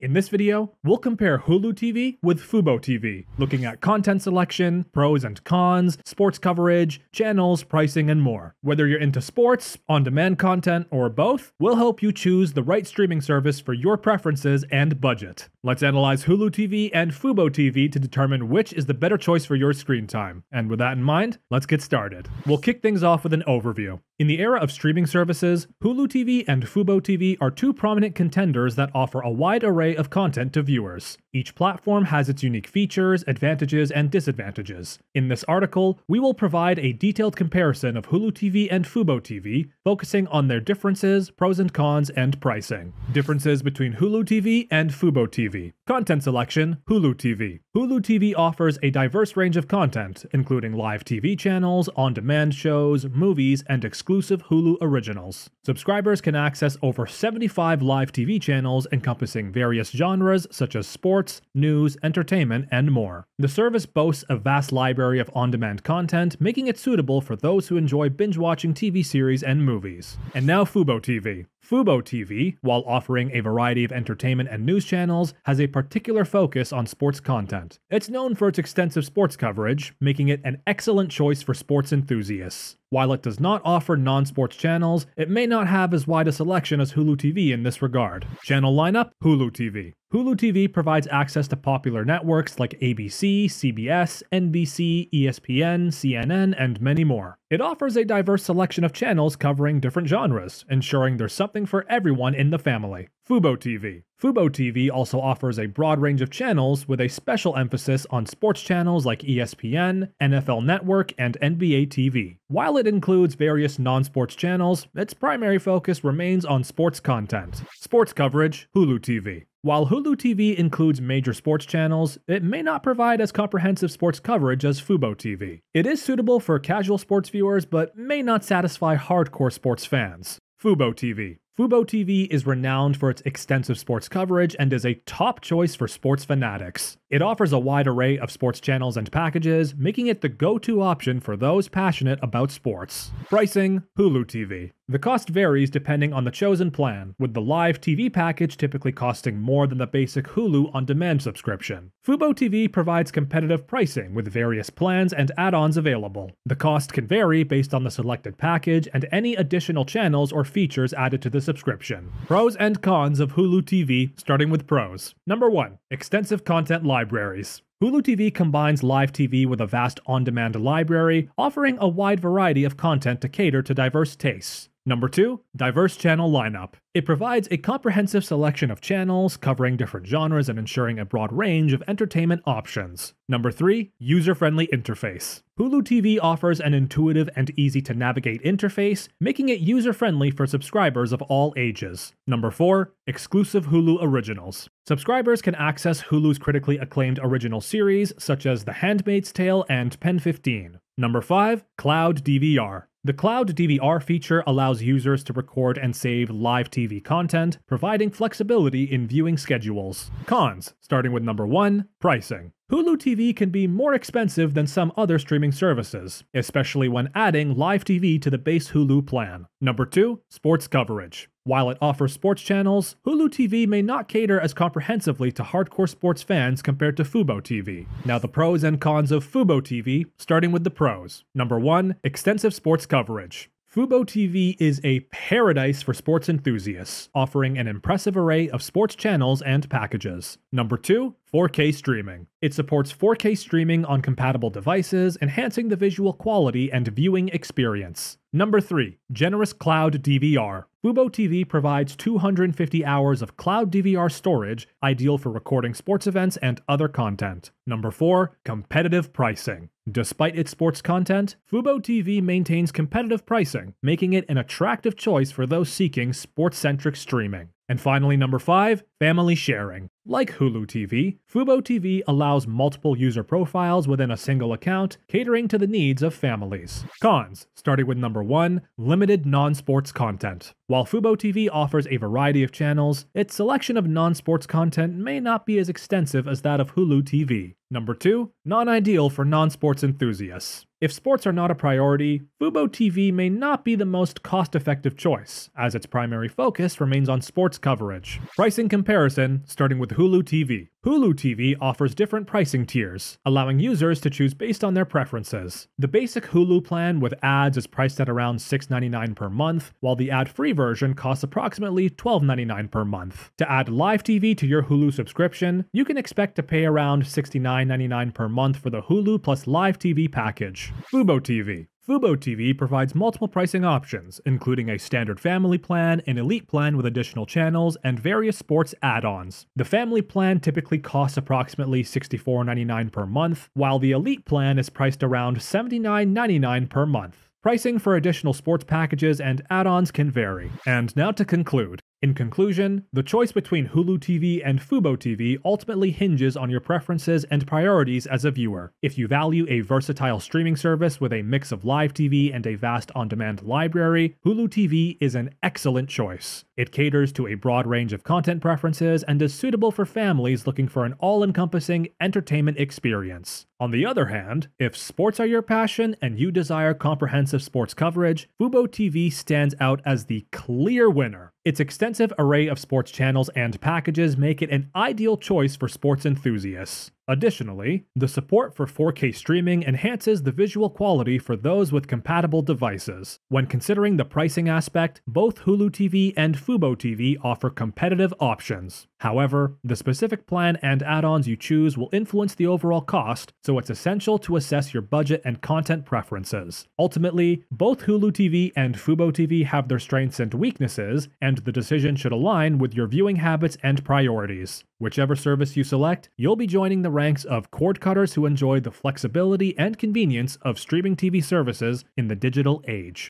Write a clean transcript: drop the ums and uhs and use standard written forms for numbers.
In this video, we'll compare Hulu TV with Fubo TV, looking at content selection, pros and cons, sports coverage, channels, pricing, and more. Whether you're into sports, on-demand content, or both, we'll help you choose the right streaming service for your preferences and budget. Let's analyze Hulu TV and Fubo TV to determine which is the better choice for your screen time. And with that in mind, let's get started. We'll kick things off with an overview. In the era of streaming services, Hulu TV and Fubo TV are two prominent contenders that offer a wide array of content to viewers. Each platform has its unique features, advantages, and disadvantages. In this article, we will provide a detailed comparison of Hulu TV and Fubo TV, focusing on their differences, pros and cons, and pricing. Differences between Hulu TV and Fubo TV. Content selection, Hulu TV. Hulu TV offers a diverse range of content, including live TV channels, on-demand shows, movies, and exclusive Hulu originals. Subscribers can access over 75 live TV channels encompassing various genres such as sports, news, entertainment, and more. The service boasts a vast library of on-demand content, making it suitable for those who enjoy binge-watching TV series and movies. And now Fubo TV. Fubo TV, while offering a variety of entertainment and news channels, has a particular focus on sports content. It's known for its extensive sports coverage, making it an excellent choice for sports enthusiasts. While it does not offer non-sports channels, it may not have as wide a selection as Hulu TV in this regard. Channel lineup, Hulu TV. Hulu TV provides access to popular networks like ABC, CBS, NBC, ESPN, CNN, and many more. It offers a diverse selection of channels covering different genres, ensuring there's something for everyone in the family. Fubo TV. Fubo TV also offers a broad range of channels with a special emphasis on sports channels like ESPN, NFL Network, and NBA TV. While it includes various non-sports channels, its primary focus remains on sports content. Sports coverage, Hulu TV. While Hulu TV includes major sports channels, it may not provide as comprehensive sports coverage as Fubo TV. It is suitable for casual sports viewers, but may not satisfy hardcore sports fans. Fubo TV. Fubo TV is renowned for its extensive sports coverage and is a top choice for sports fanatics. It offers a wide array of sports channels and packages, making it the go-to option for those passionate about sports. Pricing, Hulu TV. The cost varies depending on the chosen plan, with the live TV package typically costing more than the basic Hulu on-demand subscription. Fubo TV provides competitive pricing with various plans and add-ons available. The cost can vary based on the selected package and any additional channels or features added to the subscription. Pros and cons of Hulu TV, starting with pros. Number 1. Extensive content libraries. Hulu TV combines live TV with a vast on-demand library, offering a wide variety of content to cater to diverse tastes. Number 2. Diverse channel lineup. It provides a comprehensive selection of channels, covering different genres and ensuring a broad range of entertainment options. Number 3. User-friendly interface. Hulu TV offers an intuitive and easy-to-navigate interface, making it user-friendly for subscribers of all ages. Number 4. Exclusive Hulu originals. Subscribers can access Hulu's critically acclaimed original series, such as The Handmaid's Tale and Pen 15. Number 5. Cloud DVR. The Cloud DVR feature allows users to record and save live TV content, providing flexibility in viewing schedules. Cons, starting with number 1, pricing. Hulu TV can be more expensive than some other streaming services, especially when adding live TV to the base Hulu plan. Number 2, sports coverage. While it offers sports channels, Hulu TV may not cater as comprehensively to hardcore sports fans compared to Fubo TV. Now the pros and cons of Fubo TV, starting with the pros. Number 1, extensive sports coverage. Fubo TV is a paradise for sports enthusiasts, offering an impressive array of sports channels and packages. Number 2, 4K streaming. It supports 4K streaming on compatible devices, enhancing the visual quality and viewing experience. Number 3, generous cloud DVR. Fubo TV provides 250 hours of cloud DVR storage, ideal for recording sports events and other content. Number 4, competitive pricing. Despite its sports content, Fubo TV maintains competitive pricing, making it an attractive choice for those seeking sports-centric streaming. And finally, number 5, family sharing. Like Hulu TV, Fubo TV allows multiple user profiles within a single account, catering to the needs of families. Cons, starting with number 1, limited non-sports content. While Fubo TV offers a variety of channels, its selection of non-sports content may not be as extensive as that of Hulu TV. Number 2. Non-ideal for non-sports enthusiasts. If sports are not a priority, Fubo TV may not be the most cost-effective choice, as its primary focus remains on sports coverage. Pricing comparison, starting with Hulu TV. Hulu TV offers different pricing tiers, allowing users to choose based on their preferences. The basic Hulu plan with ads is priced at around $6.99 per month, while the ad-free version costs approximately $12.99 per month. To add live TV to your Hulu subscription, you can expect to pay around $69.99 per month for the Hulu plus live TV package. Fubo TV. Fubo TV provides multiple pricing options, including a standard family plan, an elite plan with additional channels, and various sports add-ons. The family plan typically costs approximately $64.99 per month, while the elite plan is priced around $79.99 per month. Pricing for additional sports packages and add-ons can vary. And now to conclude. In conclusion, the choice between Hulu TV and Fubo TV ultimately hinges on your preferences and priorities as a viewer. If you value a versatile streaming service with a mix of live TV and a vast on-demand library, Hulu TV is an excellent choice. It caters to a broad range of content preferences and is suitable for families looking for an all-encompassing entertainment experience. On the other hand, if sports are your passion and you desire comprehensive sports coverage, Fubo TV stands out as the clear winner. Its extensive array of sports channels and packages make it an ideal choice for sports enthusiasts. Additionally, the support for 4K streaming enhances the visual quality for those with compatible devices. When considering the pricing aspect, both Hulu TV and Fubo TV offer competitive options. However, the specific plan and add-ons you choose will influence the overall cost, so it's essential to assess your budget and content preferences. Ultimately, both Hulu TV and Fubo TV have their strengths and weaknesses, and the decision should align with your viewing habits and priorities. Whichever service you select, you'll be joining the ranks of cord cutters who enjoy the flexibility and convenience of streaming TV services in the digital age.